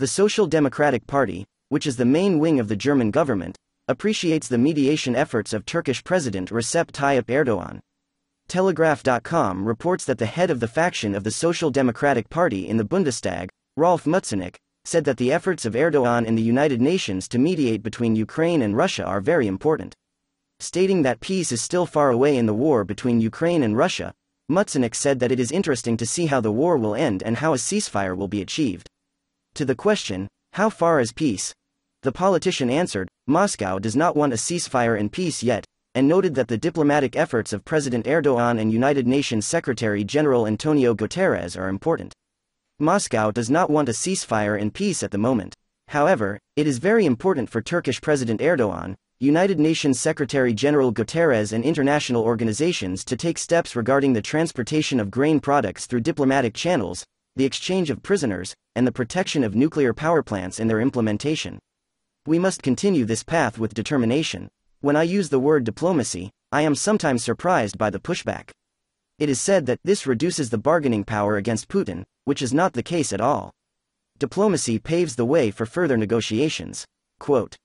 The Social Democratic Party, which is the main wing of the German government, appreciates the mediation efforts of Turkish President Recep Tayyip Erdogan. Telegraph.com reports that the head of the faction of the Social Democratic Party in the Bundestag, Rolf Mutzenich, said that the efforts of Erdogan and the United Nations to mediate between Ukraine and Russia are very important. Stating that peace is still far away in the war between Ukraine and Russia, Mutzenich said that it is interesting to see how the war will end and how a ceasefire will be achieved. To the question, how far is peace? The politician answered, Moscow does not want a ceasefire and peace yet, and noted that the diplomatic efforts of President Erdogan and United Nations Secretary General Antonio Guterres are important. Moscow does not want a ceasefire and peace at the moment. However, it is very important for Turkish President Erdogan, United Nations Secretary General Guterres and international organizations to take steps regarding the transportation of grain products through diplomatic channels, the exchange of prisoners, and the protection of nuclear power plants and their implementation. We must continue this path with determination. When I use the word diplomacy, I am sometimes surprised by the pushback. It is said that this reduces the bargaining power against Putin, which is not the case at all. Diplomacy paves the way for further negotiations. Quote,